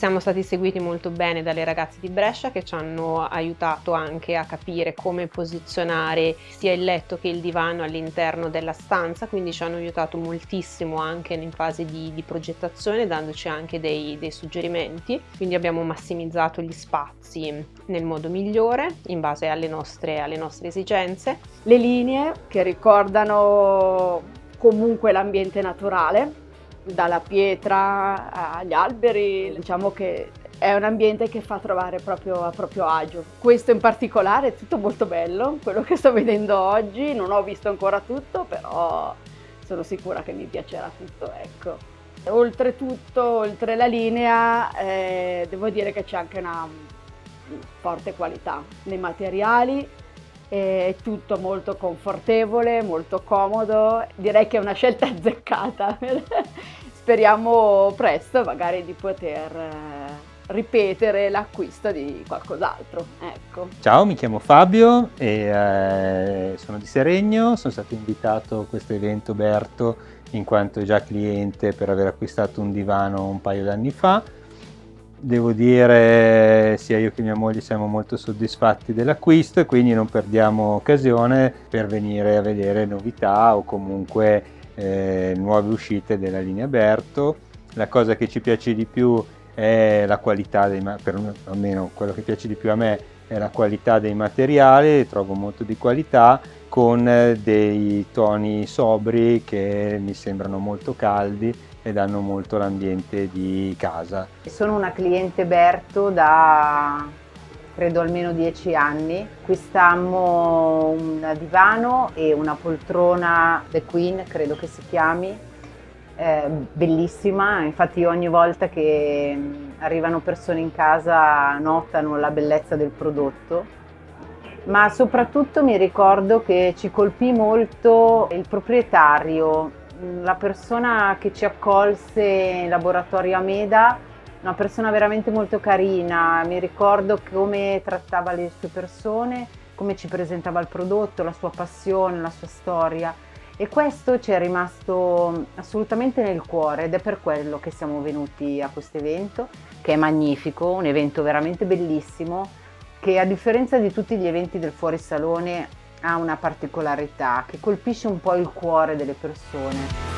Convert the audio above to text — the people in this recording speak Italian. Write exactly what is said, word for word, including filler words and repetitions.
Siamo stati seguiti molto bene dalle ragazze di Brescia, che ci hanno aiutato anche a capire come posizionare sia il letto che il divano all'interno della stanza, quindi ci hanno aiutato moltissimo anche in fase di, di progettazione, dandoci anche dei, dei suggerimenti. Quindi abbiamo massimizzato gli spazi nel modo migliore in base alle nostre, alle nostre esigenze. Le linee che ricordano comunque l'ambiente naturale, dalla pietra agli alberi, diciamo che è un ambiente che fa trovare proprio a proprio agio. Questo in particolare è tutto molto bello, quello che sto vedendo oggi, non ho visto ancora tutto, però sono sicura che mi piacerà tutto, ecco. Oltretutto, oltre la linea, eh, devo dire che c'è anche una forte qualità nei materiali. È tutto molto confortevole, molto comodo, direi che è una scelta azzeccata. Speriamo presto magari di poter ripetere l'acquisto di qualcos'altro. Ecco. Ciao, mi chiamo Fabio e eh, sono di Seregno, sono stato invitato a questo evento Berto in quanto già cliente per aver acquistato un divano un paio d'anni fa. Devo dire, sia io che mia moglie siamo molto soddisfatti dell'acquisto e quindi non perdiamo occasione per venire a vedere novità o comunque eh, nuove uscite della linea Berto. La cosa che ci piace di più è la qualità dei materiali, almeno quello che piace di più a me è la qualità dei materiali, trovo molto di qualità con dei toni sobri che mi sembrano molto caldi e danno molto l'ambiente di casa. Sono una cliente Berto da credo almeno dieci anni. Acquistammo un divano e una poltrona The Queen, credo che si chiami, eh, bellissima. Infatti io ogni volta che arrivano persone in casa notano la bellezza del prodotto, ma soprattutto mi ricordo che ci colpì molto il proprietario, la persona che ci accolse in laboratorio a Meda, una persona veramente molto carina. Mi ricordo come trattava le sue persone, come ci presentava il prodotto, la sua passione, la sua storia, e questo ci è rimasto assolutamente nel cuore ed è per quello che siamo venuti a questo evento, che è magnifico, un evento veramente bellissimo, che a differenza di tutti gli eventi del Fuorisalone ha una particolarità che colpisce un po' il cuore delle persone.